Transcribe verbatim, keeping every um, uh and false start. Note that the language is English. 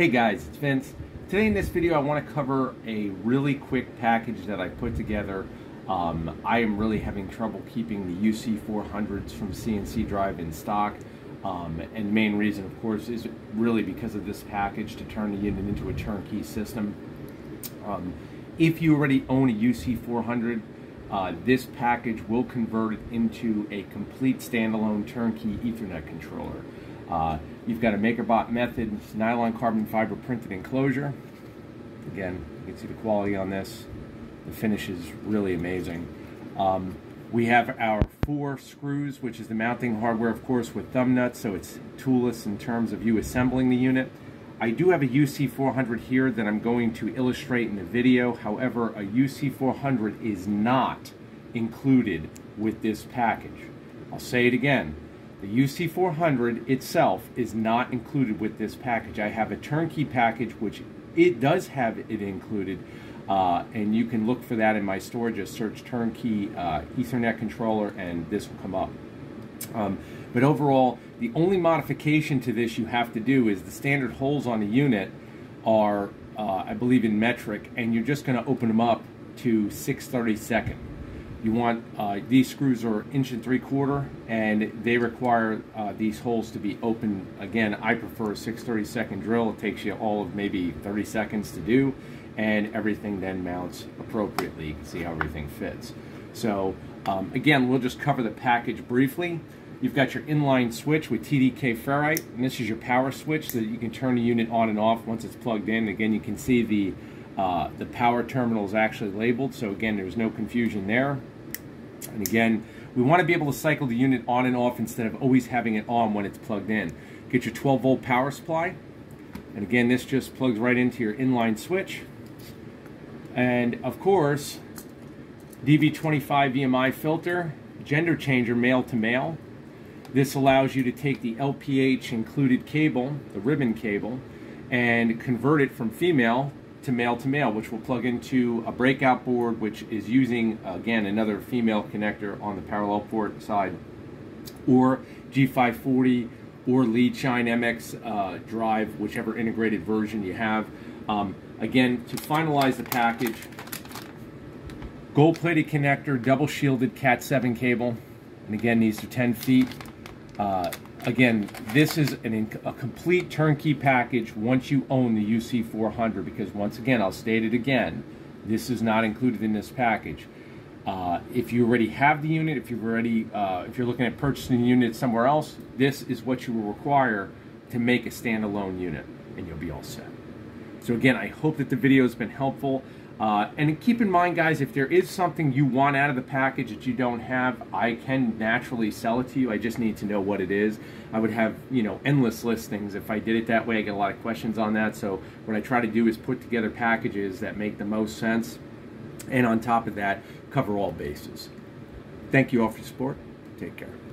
Hey guys, it's Vince. Today in this video I want to cover a really quick package that I put together. Um, I am really having trouble keeping the U C four hundreds from C N C Drive in stock. Um, and main reason, of course, is really because of this package to turn the unit into a turnkey system. Um, if you already own a U C four hundred, uh, this package will convert it into a complete standalone turnkey Ethernet controller. Uh, you've got a MakerBot method, nylon carbon fiber printed enclosure. Again, you can see the quality on this. The finish is really amazing. Um, we have our four screws, which is the mounting hardware, of course, with thumb nuts, so it's toolless in terms of you assembling the unit. I do have a U C four hundred here that I'm going to illustrate in the video. However, a U C four hundred is not included with this package. I'll say it again. The U C four hundred itself is not included with this package. I have a turnkey package which it does have it included, uh, and you can look for that in my store. Just search turnkey uh, Ethernet controller and this will come up. Um, but overall, the only modification to this you have to do is the standard holes on the unit are, uh, I believe, in metric, and you're just going to open them up to six thirty-seconds. You want, uh, these screws are inch and three quarter, and they require uh, these holes to be open. Again, I prefer a six thirty-second drill. It takes you all of maybe thirty seconds to do, and everything then mounts appropriately. You can see how everything fits. So um, again, we'll just cover the package briefly. You've got your inline switch with T D K ferrite, and this is your power switch so that you can turn the unit on and off once it's plugged in. Again, you can see the Uh, the power terminal is actually labeled, so again, there's no confusion there. And again, we want to be able to cycle the unit on and off instead of always having it on when it's plugged in. Get your twelve volt power supply, and again, this just plugs right into your inline switch. And of course, D B twenty-five E M I filter, gender changer male to male. This allows you to take the L P H included cable, the ribbon cable, and convert it from female to male to male, which will plug into a breakout board, which is using, again, another female connector on the parallel port side, or G five forty or Leadshine M X uh, drive, whichever integrated version you have. Um, again, to finalize the package, gold-plated connector, double-shielded Cat seven cable, and again, these are ten feet. Uh, Again, this is an, a complete turnkey package once you own the U C four hundred, because once again, I'll state it again, this is not included in this package. Uh, if you already have the unit, if you've already, uh, if you're looking at purchasing the unit somewhere else, this is what you will require to make a standalone unit, and you'll be all set. So again, I hope that the video has been helpful. Uh, and keep in mind, guys, if there is something you want out of the package that you don't have, I can naturally sell it to you. I just need to know what it is. I would have, you know, endless listings if I did it that way. I get a lot of questions on that. So what I try to do is put together packages that make the most sense, and on top of that, cover all bases. Thank you all for your support. Take care.